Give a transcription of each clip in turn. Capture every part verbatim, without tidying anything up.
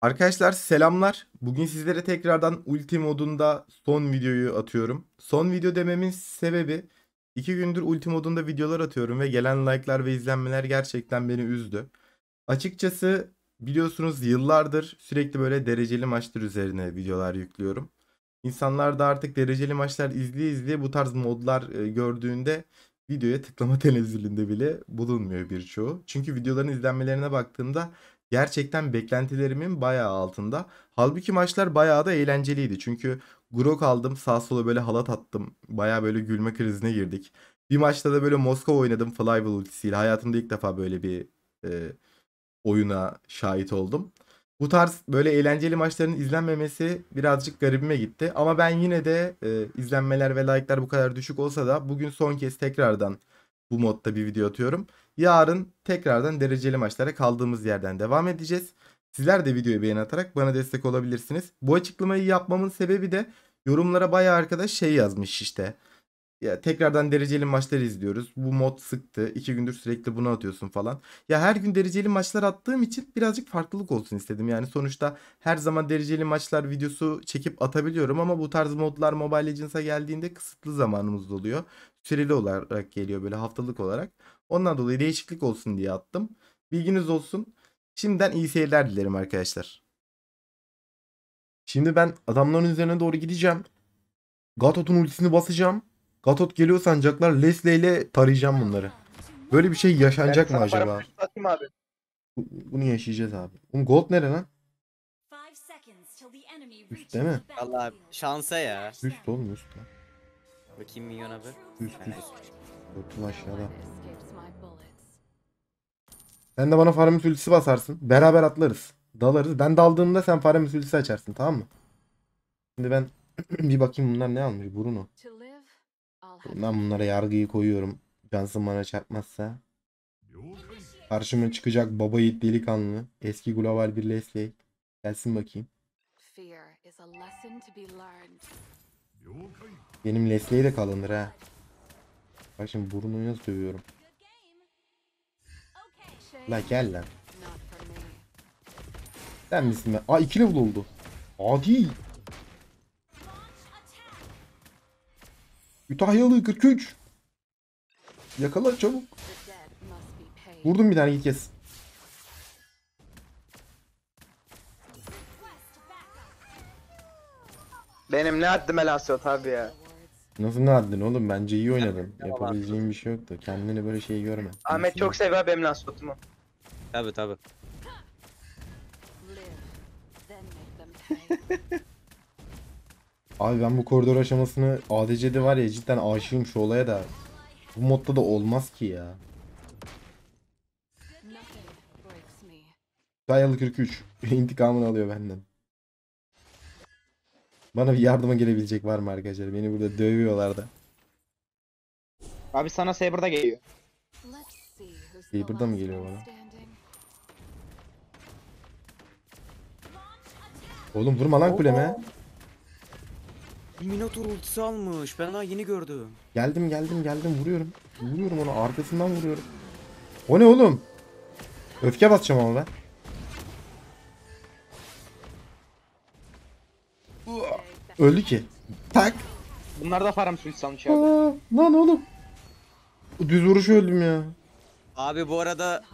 Arkadaşlar selamlar. Bugün sizlere tekrardan ulti modunda son videoyu atıyorum. Son video dememin sebebi iki gündür ulti modunda videolar atıyorum ve gelen like'lar ve izlenmeler gerçekten beni üzdü. Açıkçası biliyorsunuz yıllardır sürekli böyle dereceli maçlar üzerine videolar yüklüyorum. İnsanlar da artık dereceli maçlar izleye izleye bu tarz modlar gördüğünde videoya tıklama tenezzülünde bile bulunmuyor birçoğu. Çünkü videoların izlenmelerine baktığımda gerçekten beklentilerimin bayağı altında. Halbuki maçlar bayağı da eğlenceliydi. Çünkü grok aldım, sağ sola böyle halat attım. Bayağı böyle gülme krizine girdik. Bir maçta da böyle Moskova oynadım Flywheel ultisiyle. Hayatımda ilk defa böyle bir e, oyuna şahit oldum. Bu tarz böyle eğlenceli maçların izlenmemesi birazcık garibime gitti. Ama ben yine de e, izlenmeler ve like'lar bu kadar düşük olsa da bugün son kez tekrardan bu modda bir video atıyorum. Yarın tekrardan dereceli maçlara kaldığımız yerden devam edeceğiz. Sizler de videoyu beğeni atarak bana destek olabilirsiniz. Bu açıklamayı yapmamın sebebi de yorumlara bayağı arkadaş şey yazmış işte. Ya tekrardan dereceli maçları izliyoruz. Bu mod sıktı. İki gündür sürekli bunu atıyorsun falan. Ya her gün dereceli maçlar attığım için birazcık farklılık olsun istedim. Yani sonuçta her zaman dereceli maçlar videosu çekip atabiliyorum. Ama bu tarz modlar Mobile Legends'a geldiğinde kısıtlı zamanımız oluyor. Süreli olarak geliyor böyle haftalık olarak. Ondan dolayı değişiklik olsun diye attım. Bilginiz olsun. Şimdiden iyi seyirler dilerim arkadaşlar. Şimdi ben adamların üzerine doğru gideceğim. Gatot'un ultisini basacağım. Gatot geliyor sancaklar. Lesley ile tarayacağım bunları. Böyle bir şey yaşanacak mı acaba? Abi. Bunu yaşayacağız abi. Oğlum gold nere lan? Üst değil mi? Vallahi şansa ya. Üst oğlum üst. Bakayım milyon abi. Üst üst. Götüm aşağıda. Sen de bana Faramis ultisi basarsın. Beraber atlarız. Dalarız. Ben daldığımda sen Faramis ultisi açarsın, tamam mı? Şimdi ben bir bakayım bunlar ne almış. Bruno. Ben bunlara yargıyı koyuyorum. Janson bana çarpmazsa. Karşıma çıkacak baba yiğit delikanlı. Eski global bir Lesley. Gelsin bakayım. Benim Lesley de kalındır ha. Bak şimdi Bruno'yu nasıl dövüyorum. La gel lan. Sen misin ben? Aa iki level oldu. Adi. Ütahyalı kırk üç. Yakala çabuk. Vurdum bir tane ilk kez. Benim ne attım Elasot abi ya. Nasıl ne adın oğlum? Bence iyi oynadın. Yapabileceğin bir şey yoktu. Kendini böyle şey görme. Ahmet nasıl çok sever benim Elasot'umu. Tabi tabi. Abi ben bu koridor aşamasını A D C'de var ya cidden aşığım şu olaya da. Bu modda da olmaz ki ya. Dayalı kırk üç. İntikamını alıyor benden. Bana bir yardıma gelebilecek var mı arkadaşlar? Beni burada dövüyorlar da. Abi sana Sebra'da geliyor. Sebra'da mı geliyor bana? Oğlum vurma lan kuleme. Minotur ultisi almış. Ben daha yeni gördüm. Geldim geldim geldim vuruyorum. Vuruyorum onu arkasından vuruyorum. O ne oğlum? Öfke basacağım ama ben. Öldü ki. Tak. Bunlar da faram suyu sanmış abi. Aa, lan oğlum. Düz vuruşu öldüm ya. Abi bu arada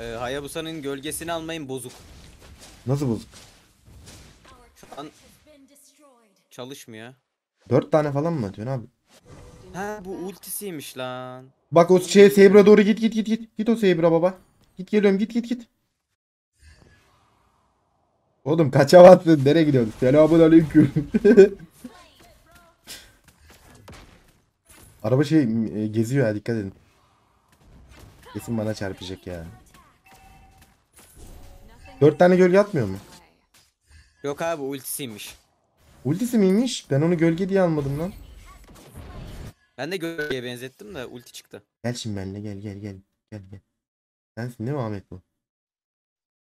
e, Hayabusa'nın gölgesini almayın bozuk. Nasıl bozuk? Şu an çalışmıyor. dört tane falan mı atıyorsun abi? Ha bu ultisiymiş lan. Bak o şey Sebra doğru git git git git. Git o Sebra baba. Git geliyorum git git git. Oğlum kaça battın? Nereye gidiyorsun? Selamünaleyküm. Araba şey geziyor ya, dikkat edin. Kesin bana çarpacak ya. Dört tane gölge atmıyor mu? Yok abi ultisiymiş. Ultisi miymiş? Ben onu gölge diye almadım lan. Ben de gölgeye benzettim de ulti çıktı. Gel şimdi benimle gel gel gel. Gel gel. Sensin değil mi Ahmet bu?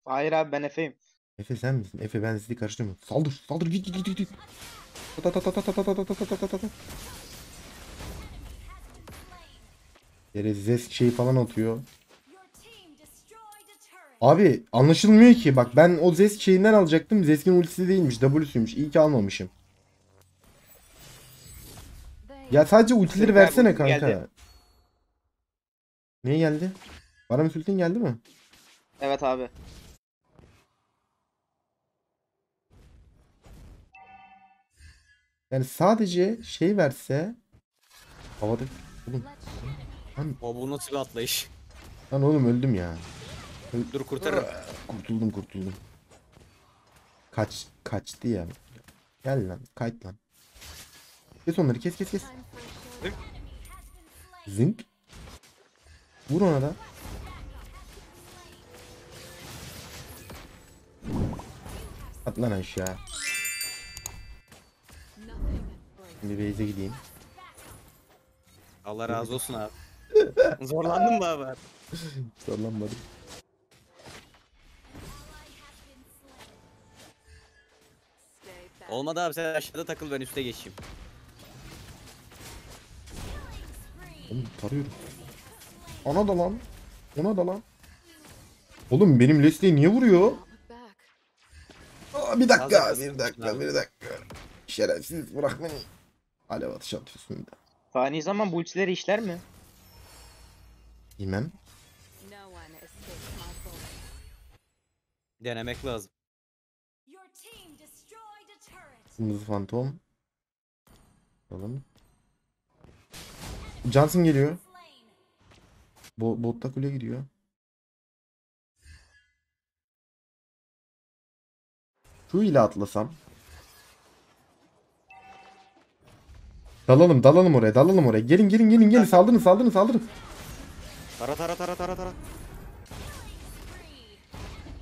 Hayır abi ben Efe'yim. Efe sen misin? Efe ben sizi karıştırmıyorum. Saldır, saldır git git git git. Ta ta ta ta ta ta ta ta ta. Zest şey falan atıyor. Abi anlaşılmıyor ki. Bak ben o Zest şeyinden alacaktım. Zest'in ultisi değilmiş. W'süymüş. İyi ki almamışım. Ya sadece ultileri versene kanka. Geldi. Neye geldi? Bana ultin geldi mi? Evet abi. Yani sadece şey verse havada. Oğlum. Lan... O bu nasıl bir atlayış? Lan oğlum öldüm ya. Dur kurtarırım. Kurtuldum kurtuldum. Kaç kaçtı ya. Gel lan kayıt lan. Kes onları kes kes kes. Zink. Vur ona da. At lan aşağı. Şimdi base'e gideyim. Allah razı olsun abi. Zorlandın mı abi? Zorlanmadım. Olmadı abi sen aşağıda takıl ben üste geçeyim. Oğlum tarıyorum. Ona da lan. Ona da lan. Oğlum benim Lesley niye vuruyor? Aa, bir dakika, bir dakika, bir dakika. Şerefsiz bırak beni. Alev atış atıyorsun da. Fani zaman bu ultileri işler mi? Bilmem. Denemek lazım. Sınız fantom. Bakalım. Janson geliyor. Bo botta kule gidiyor. Şu ile atlasam. Dalalım dalalım oraya dalalım oraya. Gelin gelin gelin gelin saldırın saldırın saldırın. Tara tara tara tara tara.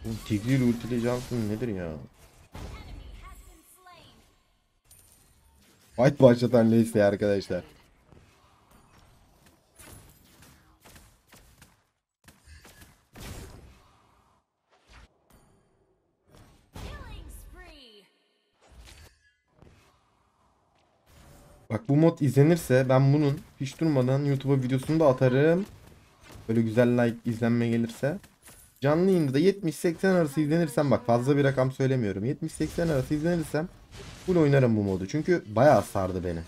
Bu tigri ultili Janson nedir ya? Fight başlatan neyse arkadaşlar. Bak bu mod izlenirse ben bunun hiç durmadan YouTube'a videosunu da atarım. Böyle güzel like izlenme gelirse. Canlı yayında yetmiş seksen arası izlenirsem bak fazla bir rakam söylemiyorum. yetmiş seksen arası izlenirsem full oynarım bu modu. Çünkü bayağı sardı beni.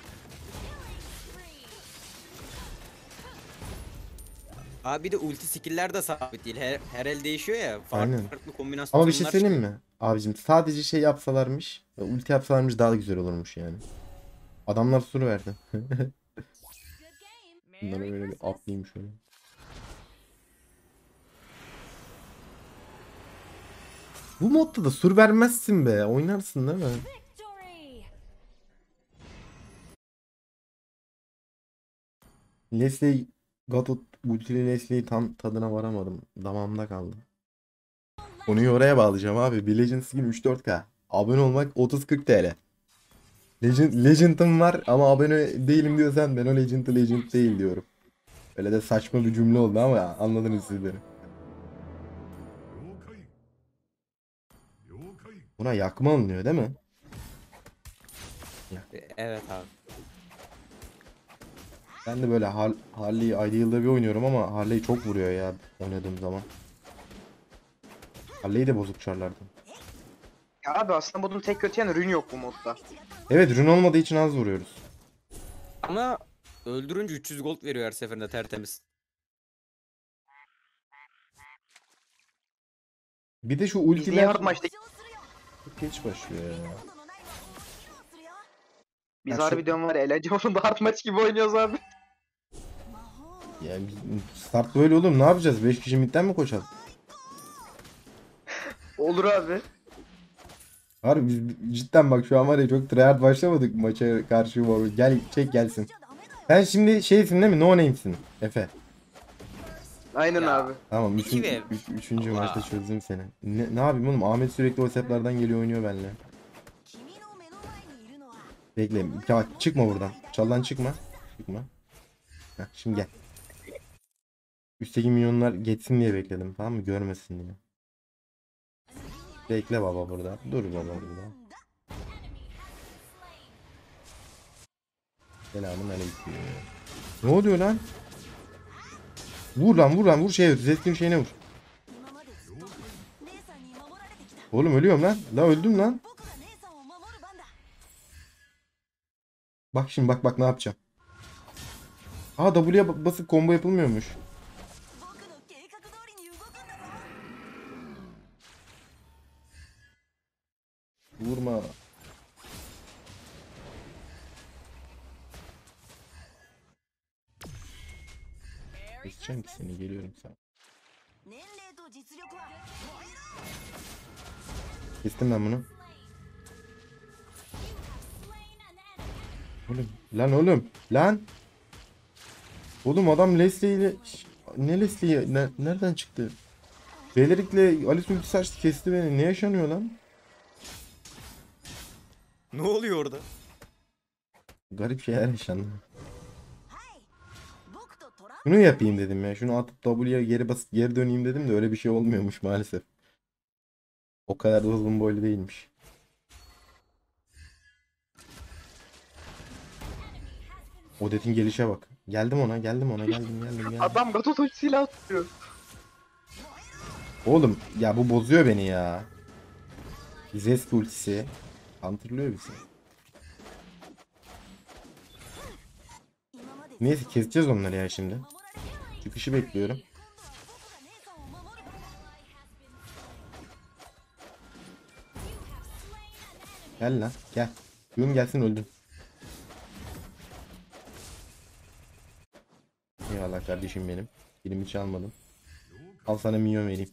Abi bir de ulti skill'ler de sabit değil. Her, her el değişiyor ya. Farklı aynen. Farklı kombinasyonlar. Ama bir şey söyleyeyim mi? Abicim sadece şey yapsalarmış. Ulti yapsalarmış daha güzel olurmuş yani. Adamlar soru verdi. Bunlara böyle bir atlayayım şöyle. Bu modda da sur vermezsin be. Oynarsın değil mi? Lesley, Gatot ultili Lesley tam tadına varamadım. Damağımda kaldı. Konuyu oraya bağlayacağım abi. Bir Legend skin üç dört K. Abone olmak otuz kırk T L. Legend, Legend'ım var ama abone değilim diyorsan ben o Legend'ı Legend değil diyorum. Öyle de saçma bir cümle oldu ama anladınız siz beni. Buna yakma alınıyor değil mi? Evet abi. Ben de böyle Har Harley'i ayda yılda bir oynuyorum ama Harley çok vuruyor ya oynadığım zaman. Harley'i de bozuk çarlardım. Ya abi aslında bunun tek kötü yanı rün yok bu modda. Evet rün olmadığı için az vuruyoruz. Ama öldürünce üç yüz gold veriyor her seferinde tertemiz. Bir de şu ultiler... Geç başlıyor ya. Biz harbiden var ya eğlence olun da hard maç gibi oynuyoruz abi. Ya start böyle oğlum ne yapacağız? beş kişi midden mi koşalım? Olur abi. Harbi biz cidden bak şu an var ya çok tryhard başlamadık maça karşı var. Gel çek gelsin. Sen şimdi şeysin değil mi? No name'sin Efe. Aynen ya. Abi. Tamam üçün, üç, üçüncü Allah. Maçta çözdüm seni. Ne, ne yapayım oğlum? Ahmet sürekli o seplardan geliyor oynuyor benimle. Bekle. Ya, çıkma buradan. Çaldan çıkma. Çıkma. Heh, şimdi gel. Üstteki milyonlar geçsin diye bekledim. Tamam mı? Görmesin diye. Bekle baba burada. Dur baba burada. Selamun aleyküm. Ne oluyor lan? Vur lan vur lan vur şey Zest'in şeyine vur. Oğlum ölüyorum lan. La öldüm lan. Bak şimdi bak bak ne yapacağım. Aa W'ye basıp combo yapılmıyormuş. Vurma. Geçeceğim ki seni, geliyorum sana. Kestim ben bunu. Oğlum lan oğlum lan. Oğlum adam Lesley ile ne Lesley'i ne, nereden çıktı? Belirlikle Ali Sultisaç kesti beni. Ne yaşanıyor lan? Ne oluyor orada? Garip şeyler yaşandı. Şunu yapayım dedim ya. Şunu atıp W'ye geri basıp geri döneyim dedim de öyle bir şey olmuyormuş maalesef. O kadar da uzun boylu değilmiş. Odet'in gelişe bak. Geldim ona, geldim ona, geldim, geldim, geldim. Adam Gatot ultisiyle atıyor. Oğlum ya bu bozuyor beni ya. Zest ultisi. Antırlıyor bizi. Neyse keseceğiz onları ya şimdi. Çıkışı bekliyorum. Gel lan gel. Yum gelsin öldüm. Eyvallah kardeşim benim. Elimi çalmadım. Al sana minyon vereyim.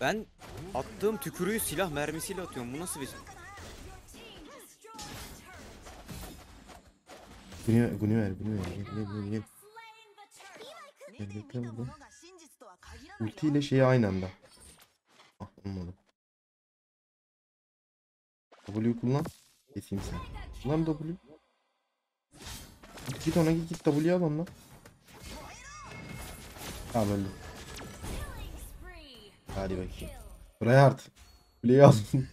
Ben attığım tükürüğü silah mermisiyle atıyorum. Bu nasıl bir şey? Bunu ver, bunu ver. Ulti ile şeyi aynı anda. Ah, olmadı. W kullan. Keseyim seni. Kullan W. Git ona git, git W'ye al ondan. Tamam öldüm. Hadi bakayım. Buraya artık. Kuleyi aldım.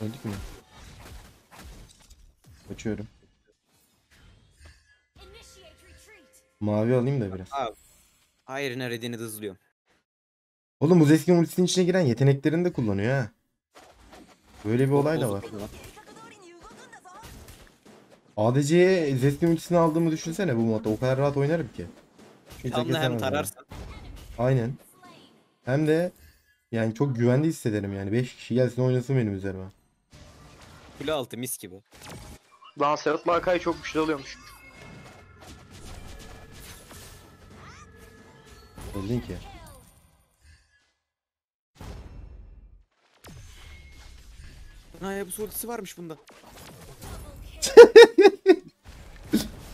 Öldük mü? Kaçıyorum. Mavi alayım da biraz. Abi. Hayır, neredeyini hızlıyorum. Oğlum bu Zest'in ultisinin içine giren yeteneklerini de kullanıyor ha. Böyle bir olay da var. A D C'ye Zest'in ultisini aldığımı düşünsene bu modda. O kadar rahat oynarım ki. Tam da hem tararsan. Aynen. Hem de yani çok güvende hissederim yani. beş kişi gelsin oynasın benim üzerime. Kule altı mis gibi. Lan Serhat Markay çok güçlü alıyormuş. Öldün ki. Naya bu ultisi varmış bunda.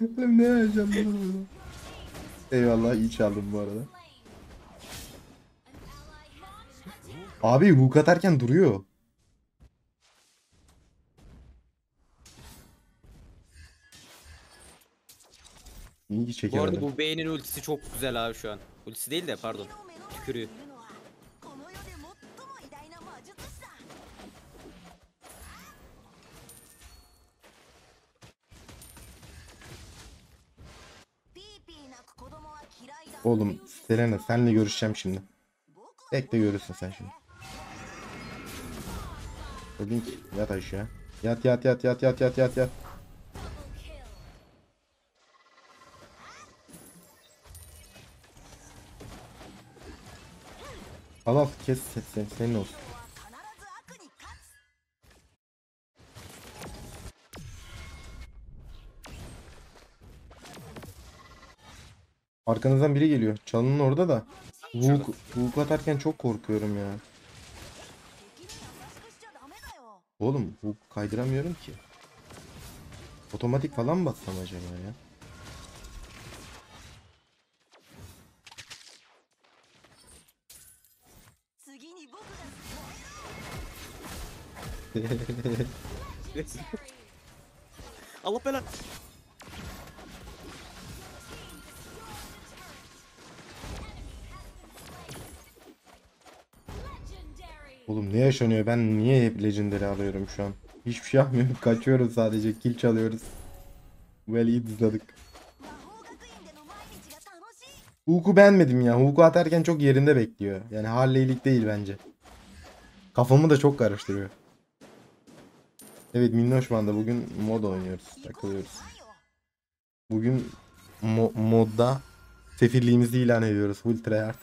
Oğlum ne yapacağım bunu? Eyvallah iyi çaldım bu arada. Abi hook atarken duruyor. İyi ki çekemedim. Bu arada bu beynin ultisi çok güzel abi şu an. Ultisi değil de pardon. Tükürüğü. Oğlum Selena senle görüşeceğim şimdi. Bekle görürsün sen şimdi. Öldün ki yat aşağı. Yat yat yat yat yat yat yat yat. Al al kes sen senin olsun. Arkanızdan biri geliyor. Çalının orada da. Vuk, vuk atarken çok korkuyorum ya. Oğlum vuk kaydıramıyorum ki. Otomatik falan mı bassam acaba ya? Allah belanı. Oğlum ne yaşanıyor? Ben niye hep Legend'leri alıyorum şu an? Hiçbir şey yapmıyorum. Kaçıyoruz sadece. Kill çalıyoruz. Well, iyi dızladık. Hook'u beğenmedim ya. Hook'u atarken çok yerinde bekliyor. Yani Harley'lik değil bence. Kafamı da çok karıştırıyor. Evet Minnoş Van'da bugün mod oynuyoruz. Takılıyoruz. Bugün mo modda sefirliğimizi ilan ediyoruz. Full tryhard.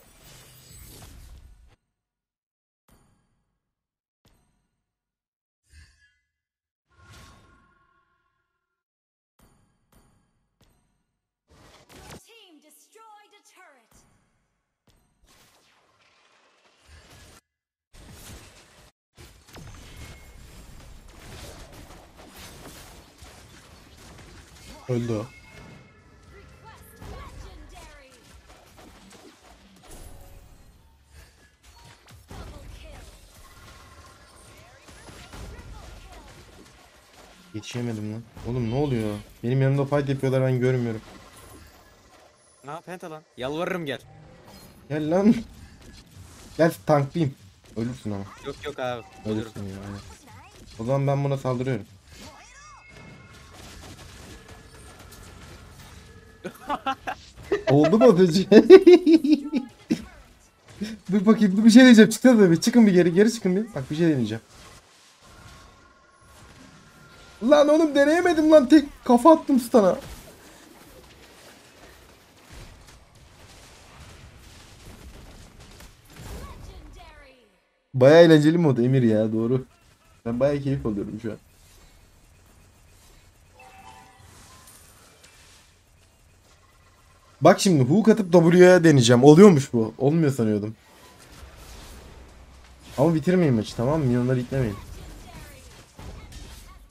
Öldü o. Yetişemedim lan. Oğlum ne oluyor? Benim yanımda fight yapıyorlar, ben görmüyorum. Aa penta lan. Yalvarırım gel. Gel lan. Gel tanklayayım. Ölürsün ama. Yok yok abi. Ölürsün ya. Yani. O zaman ben buna saldırıyorum. Oldu mu döcü? Dur bakayım, dur bir şey diyeceğim. Çıktı tabii. Çıkın bir geri, geri çıkın bir. Bak bir şey deneyeceğim. Lan oğlum deneyemedim lan. Tek kafa attım stana. Baya eğlenceli mod Emir ya, doğru. Ben baya keyif alıyorum şu an. Bak şimdi hook atıp W'ya deneyeceğim. Oluyormuş bu. Olmuyor sanıyordum. Ama bitirmeyin maçı, tamam mı? Minyonları itlemeyin.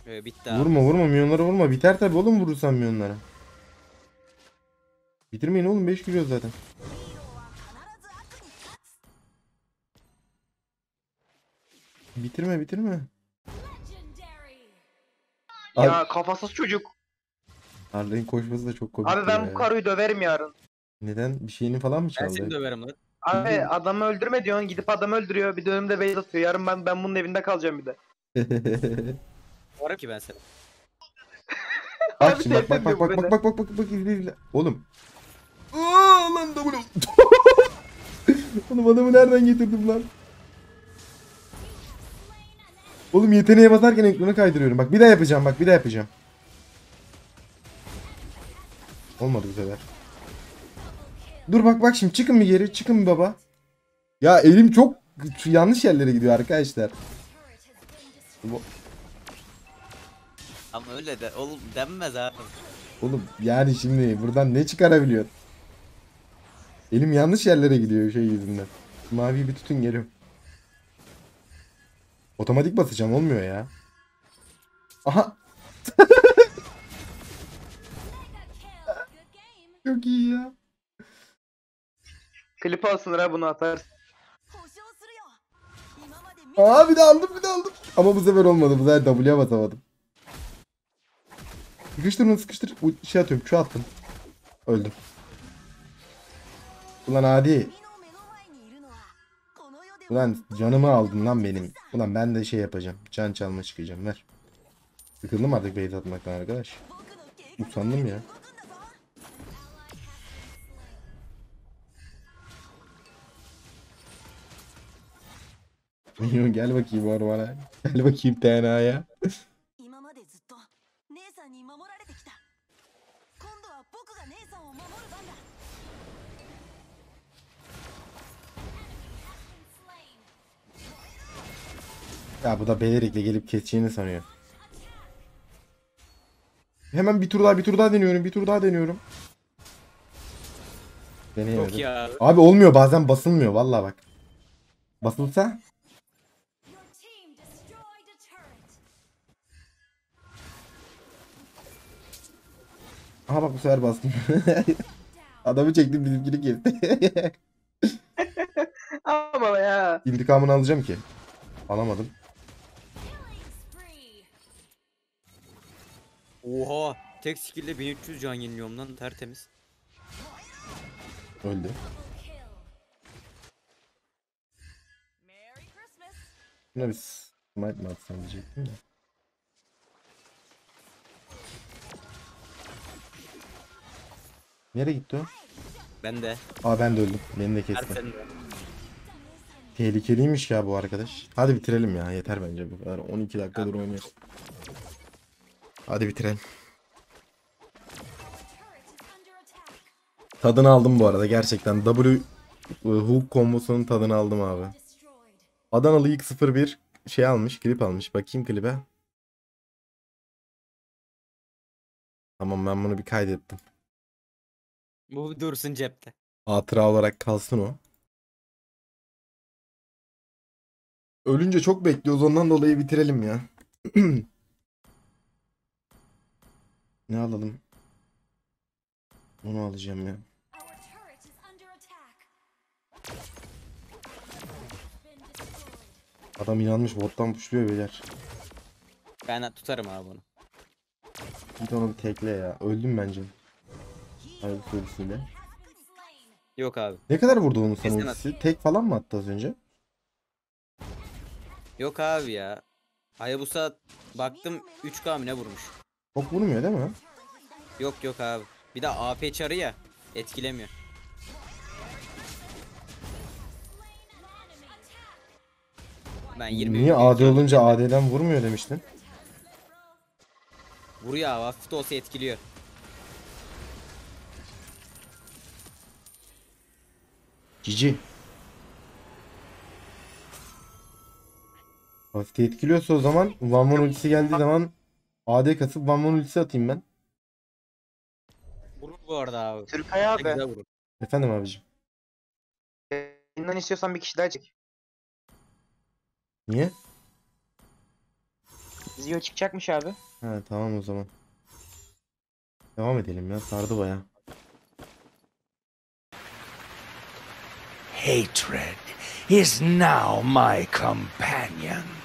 Ee, bitti abi. Vurma vurma minyonları vurma. Biter tabi oğlum vurursan minyonlara. Bitirmeyin oğlum, beş giriyoruz zaten. Bitirme bitirme. Ya abi, kafasız çocuk. Harley'in koşması da çok komik. Abi ben bu karıyı döverim yarın. Neden? Bir şeyini falan mı çaldı? Ben seni döverim lan. Abi adamı öldürme diyorsun, gidip adamı öldürüyor. Bir de önümde base atıyor. Yarın ben ben bunun evinde kalacağım bir de. Varım ki ben seni. Bak şimdi bak bak bak bak bak bak bak bak bak izle izle. Oğlum. Aaa lan W. Oğlum adamı nereden getirdim lan? Oğlum yeteneğe basarken ekranı kaydırıyorum. Bak bir daha yapacağım bak bir daha yapacağım. Olmadı bu sefer. Dur bak bak şimdi çıkın bir geri, çıkın bir baba. Ya elim çok yanlış yerlere gidiyor arkadaşlar. Ama öyle de oğlum denmez abi. Oğlum yani şimdi buradan ne çıkarabiliyor? Elim yanlış yerlere gidiyor şey yüzünden. Mavi bir tutun geliyorum. Otomatik basacağım, olmuyor ya. Aha. Çok iyi ya. Klip alsın ha, bunu atarsın. Aa bir de aldım bir de aldım. Ama bu sefer olmadı, bu sefer W'ye basamadım. Sıkıştır onu sıkıştır. Şey atıyorum, şu attım. Öldüm. Ulan adi. Ulan canımı aldın lan benim. Ulan ben de şey yapacağım. Can çalma çıkacağım, ver. Sıkıldım artık bait atmaktan arkadaş. Utandım ya. Gel bakayım ormana. Gel bakayım T N A'ya. Ya bu da belerikle gelip keseceğini sanıyor. Hemen bir tur daha bir tur daha deniyorum. Bir tur daha deniyorum. Deneyemedim. Abi olmuyor, bazen basılmıyor vallahi bak. Basılsa aha bak bu sefer bastım. Adamı çektim, bizimkini girdi. Ama ya. İntikamını alacağım ki. Alamadım. Oha. Tek skill ile bin üç yüz can yeniliyorum lan. Tertemiz. Öldü. Şuna bir smite mi atsam diyecektim de. Nereye gitti o? Ben de. Aa ben de öldüm. Beni de kesti. Tehlikeliymiş ya bu arkadaş. Hadi bitirelim ya. Yeter bence bu kadar. on iki dakikadır oynuyor. Hadi bitirelim. Tadını aldım bu arada gerçekten. W hook kombosunun tadını aldım abi. Adanalı ilk sıfır bir şey almış, klip almış. Bakayım klibe. Tamam ben bunu bir kaydettim. Bu dursun cepte. Hatıra olarak kalsın o. Ölünce çok bekliyoruz, ondan dolayı bitirelim ya. Ne alalım? Onu alacağım ya. Adam inanmış, bottan puşluyor beyler. Ben tutarım abi onu. Git onu bir tekle ya. Öldüm bence. Hayır polisiyle. Yok abi. Ne kadar vurdu onun sanatçısı? Tek falan mı attı az önce? Yok abi ya. Hayabusa baktım üç K mı ne vurmuş. Çok vurmuyor değil mi? Yok yok abi. Bir de A P çarı ya. Etkilemiyor. Ben yirmi Niye A D olunca A D'den vurmuyor demiştin? Vuruyor abi. Hafif de olsa etkiliyor. Cici. Hafifte etkiliyorsa o zaman Vanvan ultisi geldiği zaman A D kasıp Vanvan ultisi atayım ben. Vurur bu arada abi. Türkay abi. Efendim abicim. Yayından istiyorsan bir kişi daha çek. Niye? Zio çıkacakmış abi. He tamam o zaman. Devam edelim ya, sardı bayağı. Hatred is now my companion.